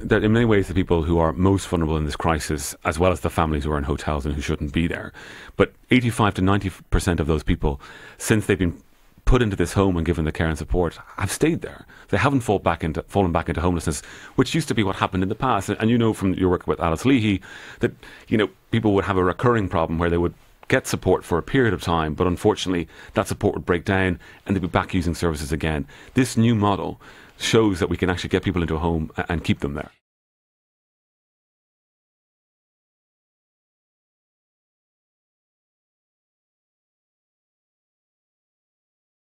that in many ways the people who are most vulnerable in this crisis, as well as the families who are in hotels and who shouldn't be there. But 85 to 90% of those people, since they've been put into this home and given the care and support, have stayed there. They haven't fallen back into homelessness, which used to be what happened in the past. And you know from your work with Alice Leahy that, you know, people would have a recurring problem where they would get support for a period of time, but unfortunately that support would break down and they'd be back using services again. This new model shows that we can actually get people into a home and keep them there.